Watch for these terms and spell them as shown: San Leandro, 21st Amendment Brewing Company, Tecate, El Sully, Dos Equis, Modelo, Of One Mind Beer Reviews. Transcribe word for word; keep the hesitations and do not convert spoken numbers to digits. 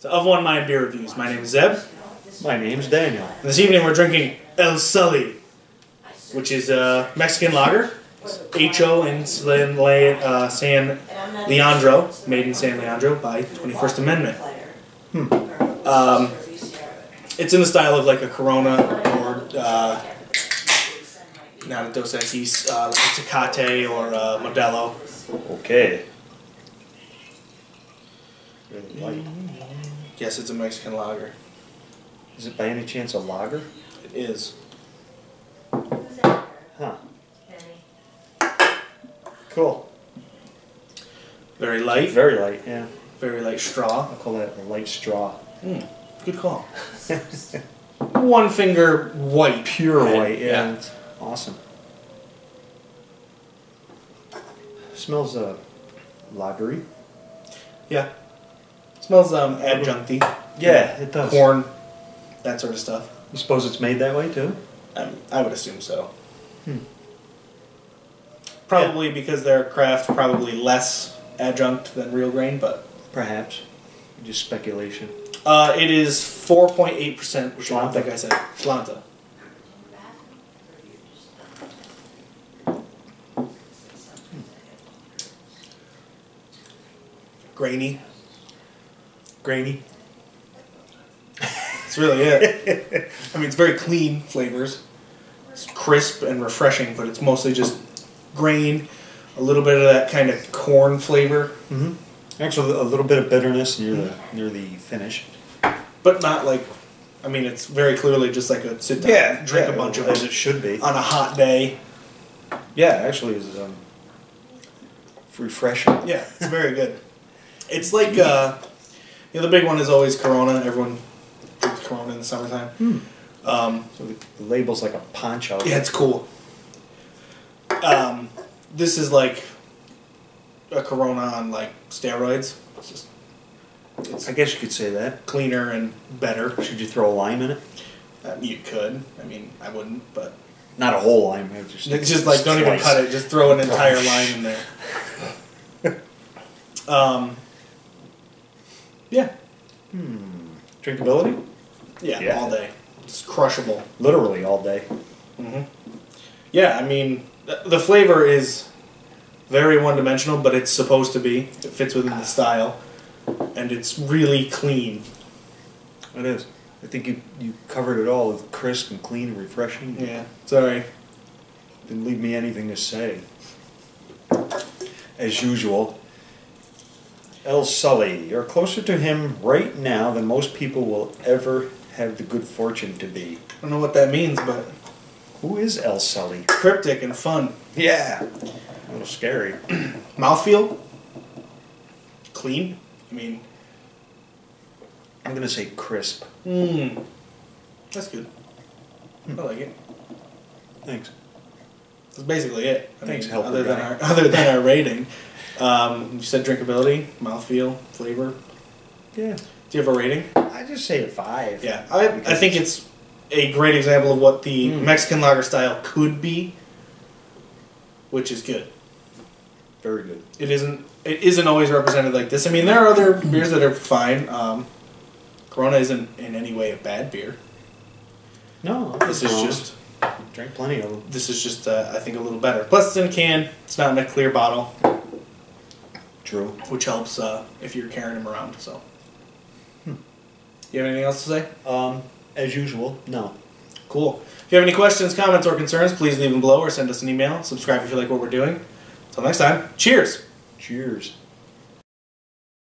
So Of One Mind Beer Reviews. My name is Zeb. My name's Daniel. And this evening we're drinking El Sully, which is a Mexican lager. It's H O in San, uh, San Leandro, made in San Leandro by twenty-first Amendment. Hmm. Um, it's in the style of like a Corona or uh, not a Dos Equis, uh, like a Tecate or a Modelo. Okay. Really light. Yes, it's a Mexican lager. Is it by any chance a lager? It is. Huh. Cool. Very light. Very light, yeah. Very light straw. I'll call that a light straw. Mm, good call. One finger white. Pure and, white, yeah. yeah. Awesome. Smells uh, lagery. Yeah. Smells um, adjuncty. Yeah, it does. Corn, that sort of stuff. You suppose it's made that way too? Um, I would assume so. Hmm. Probably yeah. because their craft probably less adjunct than real grain, but perhaps just speculation. Uh, it is four point eight percent, which I don't think I said. Schlanta. Hmm. Grainy. Grainy. That's really it. I mean, it's very clean flavors. It's crisp and refreshing, but it's mostly just grain, a little bit of that kind of corn flavor. Mm-hmm. Actually, a little bit of bitterness near the near the finish, but not like. I mean, it's very clearly just like a sit down, yeah, drink yeah, a bunch of as it should be on a hot day. Yeah, actually, it's um, refreshing. Yeah, it's very good. It's like. Uh, Yeah, the big one is always Corona. Everyone drinks Corona in the summertime. Hmm. Um, so the, the label's like a poncho. Yeah, it's cool. Um, this is like a Corona on like steroids. It's just, it's I guess you could say that. Cleaner and better. Should you throw a lime in it? Uh, you could. I mean, I wouldn't, but not a whole lime. Just, it's just like don't even cut it. Just throw an entire lime in there. um. Yeah. Hmm. Drinkability? Yeah, yeah, all day. It's crushable. Literally all day. Mm-hmm. Yeah, I mean, th the flavor is very one-dimensional, but it's supposed to be. It fits within the style, and it's really clean. It is. I think you, you covered it all with crisp and clean and refreshing. Yeah, sorry. Didn't leave me anything to say. As usual. El Sully, you're closer to him right now than most people will ever have the good fortune to be. I don't know what that means, but... Who is El Sully? Cryptic and fun. Yeah. A little scary. Mouthfeel? Clean? I mean... I'm going to say crisp. Mmm. That's good. Mm. I like it. Thanks. That's basically it. I Thanks, mean, help other than our Other than our rating... Um, you said drinkability, mouthfeel, flavor. Yeah. Do you have a rating? I just say a five. Yeah, I, I think it's a great example of what the mm. Mexican lager style could be, which is good. Very good. It isn't. It isn't always represented like this. I mean, there are other beers that are fine. Um, Corona isn't in any way a bad beer. No. This is just. Drank plenty of them. This is just, uh, I think, a little better. Plus, it's in a can. It's not in a clear bottle. True. Which helps uh, if you're carrying them around. So, hmm. You have anything else to say? Um, as usual, no. Cool. If you have any questions, comments, or concerns, please leave them below or send us an email. Subscribe if you like what we're doing. Until next time, cheers. Cheers.